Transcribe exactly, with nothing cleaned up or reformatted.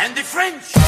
And the French!